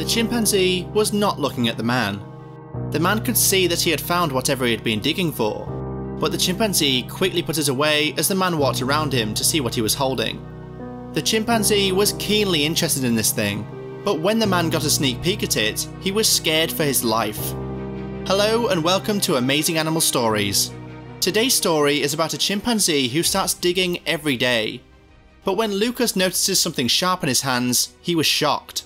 The chimpanzee was not looking at the man. The man could see that he had found whatever he had been digging for, but the chimpanzee quickly put it away as the man walked around him to see what he was holding. The chimpanzee was keenly interested in this thing, but when the man got a sneak peek at it, he was scared for his life. Hello and welcome to Amazing Animal Stories. Today's story is about a chimpanzee who starts digging every day. But when Lucas notices something sharp in his hands, he was shocked.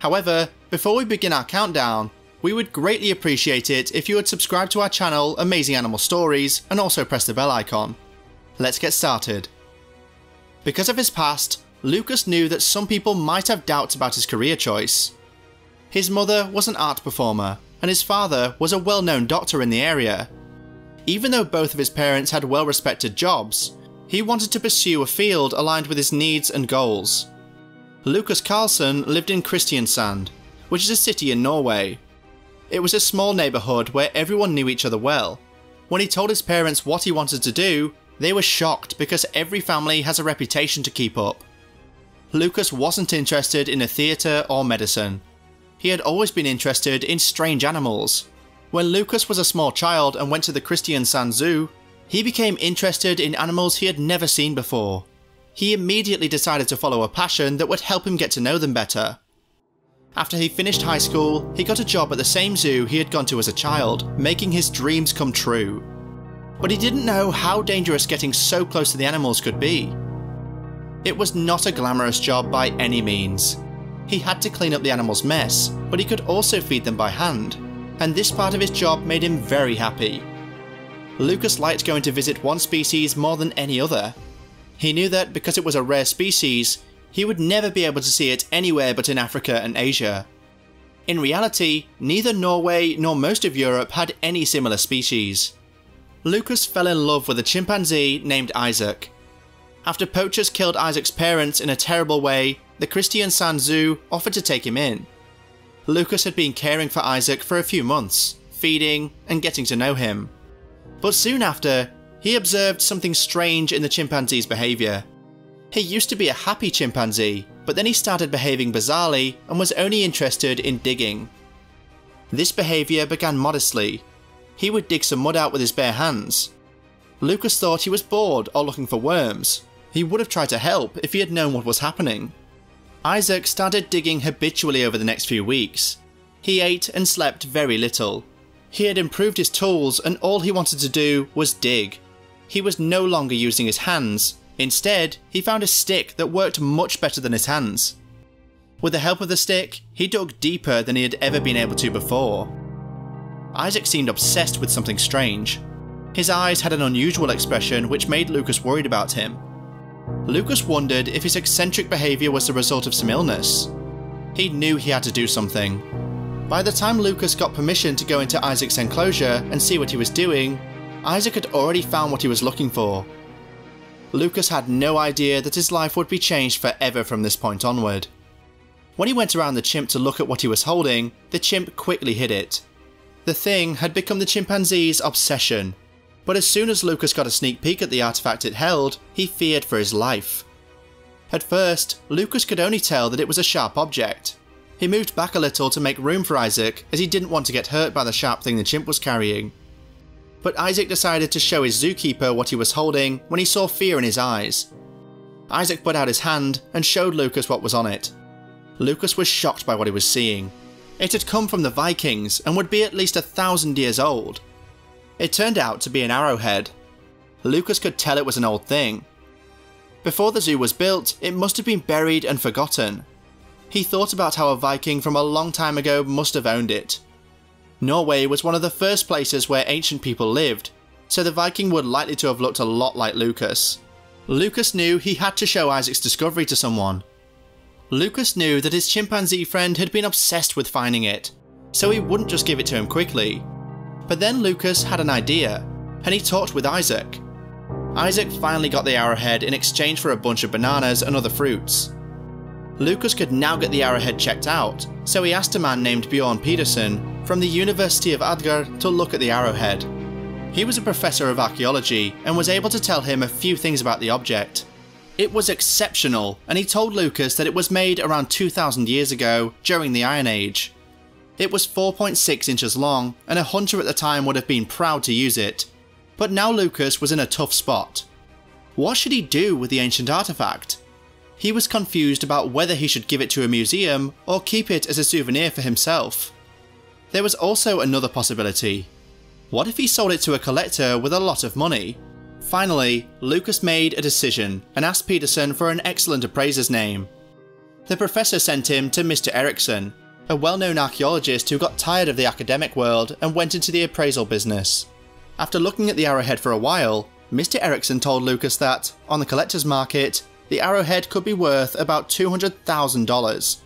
However, before we begin our countdown, we would greatly appreciate it if you would subscribe to our channel Amazing Animal Stories and also press the bell icon. Let's get started. Because of his past, Lucas knew that some people might have doubts about his career choice. His mother was an art performer, and his father was a well-known doctor in the area. Even though both of his parents had well-respected jobs, he wanted to pursue a field aligned with his needs and goals. Lucas Carlson lived in Kristiansand, which is a city in Norway. It was a small neighbourhood where everyone knew each other well. When he told his parents what he wanted to do, they were shocked because every family has a reputation to keep up. Lucas wasn't interested in a theatre or medicine. He had always been interested in strange animals. When Lucas was a small child and went to the Kristiansand Zoo, he became interested in animals he had never seen before. He immediately decided to follow a passion that would help him get to know them better. After he finished high school, he got a job at the same zoo he had gone to as a child, making his dreams come true. But he didn't know how dangerous getting so close to the animals could be. It was not a glamorous job by any means. He had to clean up the animals' mess, but he could also feed them by hand, and this part of his job made him very happy. Lucas liked going to visit one species more than any other. He knew that because it was a rare species, he would never be able to see it anywhere but in Africa and Asia. In reality, neither Norway nor most of Europe had any similar species. Lucas fell in love with a chimpanzee named Isaac. After poachers killed Isaac's parents in a terrible way, the Kristiansand Zoo offered to take him in. Lucas had been caring for Isaac for a few months, feeding and getting to know him. But soon after, he observed something strange in the chimpanzee's behaviour. He used to be a happy chimpanzee, but then he started behaving bizarrely and was only interested in digging. This behaviour began modestly. He would dig some mud out with his bare hands. Lucas thought he was bored or looking for worms. He would have tried to help if he had known what was happening. Isaac started digging habitually over the next few weeks. He ate and slept very little. He had improved his tools and all he wanted to do was dig. He was no longer using his hands. Instead, he found a stick that worked much better than his hands. With the help of the stick, he dug deeper than he had ever been able to before. Isaac seemed obsessed with something strange. His eyes had an unusual expression which made Lucas worried about him. Lucas wondered if his eccentric behaviour was the result of some illness. He knew he had to do something. By the time Lucas got permission to go into Isaac's enclosure and see what he was doing, Isaac had already found what he was looking for. Lucas had no idea that his life would be changed forever from this point onward. When he went around the chimp to look at what he was holding, the chimp quickly hid it. The thing had become the chimpanzee's obsession, but as soon as Lucas got a sneak peek at the artifact it held, he feared for his life. At first, Lucas could only tell that it was a sharp object. He moved back a little to make room for Isaac, as he didn't want to get hurt by the sharp thing the chimp was carrying. But Isaac decided to show his zookeeper what he was holding when he saw fear in his eyes. Isaac put out his hand and showed Lucas what was on it. Lucas was shocked by what he was seeing. It had come from the Vikings and would be at least 1,000 years old. It turned out to be an arrowhead. Lucas could tell it was an old thing. Before the zoo was built, it must have been buried and forgotten. He thought about how a Viking from a long time ago must have owned it. Norway was one of the first places where ancient people lived, so the Viking would likely to have looked a lot like Lucas. Lucas knew he had to show Isaac's discovery to someone. Lucas knew that his chimpanzee friend had been obsessed with finding it, so he wouldn't just give it to him quickly. But then Lucas had an idea, and he talked with Isaac. Isaac finally got the arrowhead in exchange for a bunch of bananas and other fruits. Lucas could now get the arrowhead checked out, so he asked a man named Bjorn Pedersen from the University of Adgar to look at the arrowhead. He was a professor of archaeology and was able to tell him a few things about the object. It was exceptional, and he told Lucas that it was made around 2,000 years ago, during the Iron Age. It was 4.6 inches long, and a hunter at the time would have been proud to use it. But now Lucas was in a tough spot. What should he do with the ancient artifact? He was confused about whether he should give it to a museum or keep it as a souvenir for himself. There was also another possibility. What if he sold it to a collector with a lot of money? Finally, Lucas made a decision and asked Pedersen for an excellent appraiser's name. The professor sent him to Mr. Erickson, a well-known archaeologist who got tired of the academic world and went into the appraisal business. After looking at the arrowhead for a while, Mr. Erickson told Lucas that, on the collector's market, the arrowhead could be worth about $200,000.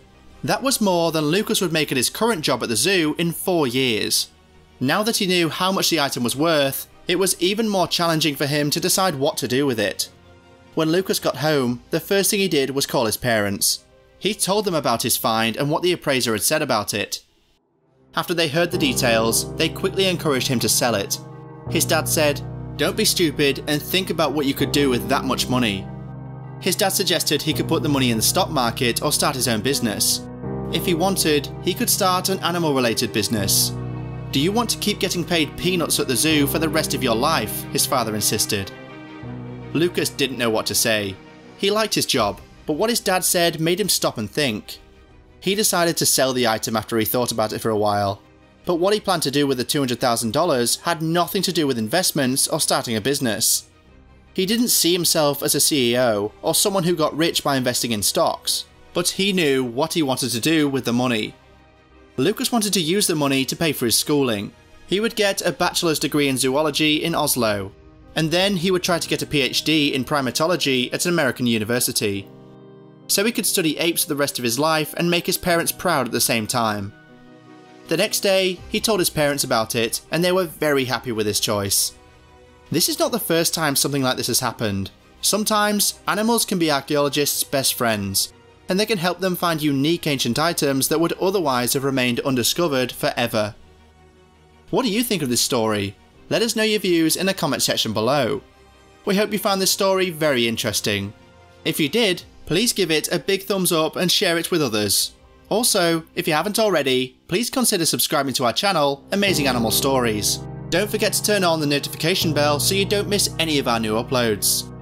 That was more than Lucas would make at his current job at the zoo in 4 years. Now that he knew how much the item was worth, it was even more challenging for him to decide what to do with it. When Lucas got home, the first thing he did was call his parents. He told them about his find and what the appraiser had said about it. After they heard the details, they quickly encouraged him to sell it. His dad said, "Don't be stupid and think about what you could do with that much money." His dad suggested he could put the money in the stock market or start his own business. If he wanted, he could start an animal-related business. "Do you want to keep getting paid peanuts at the zoo for the rest of your life?" his father insisted. Lucas didn't know what to say. He liked his job, but what his dad said made him stop and think. He decided to sell the item after he thought about it for a while, but what he planned to do with the $200,000 had nothing to do with investments or starting a business. He didn't see himself as a CEO or someone who got rich by investing in stocks, but he knew what he wanted to do with the money. Lucas wanted to use the money to pay for his schooling. He would get a bachelor's degree in zoology in Oslo, and then he would try to get a PhD in primatology at an American university, so he could study apes for the rest of his life and make his parents proud at the same time. The next day, he told his parents about it, and they were very happy with his choice. This is not the first time something like this has happened. Sometimes, animals can be archaeologists' best friends, and they can help them find unique ancient items that would otherwise have remained undiscovered forever. What do you think of this story? Let us know your views in the comment section below. We hope you found this story very interesting. If you did, please give it a big thumbs up and share it with others. Also, if you haven't already, please consider subscribing to our channel, Amazing Animal Stories. Don't forget to turn on the notification bell so you don't miss any of our new uploads.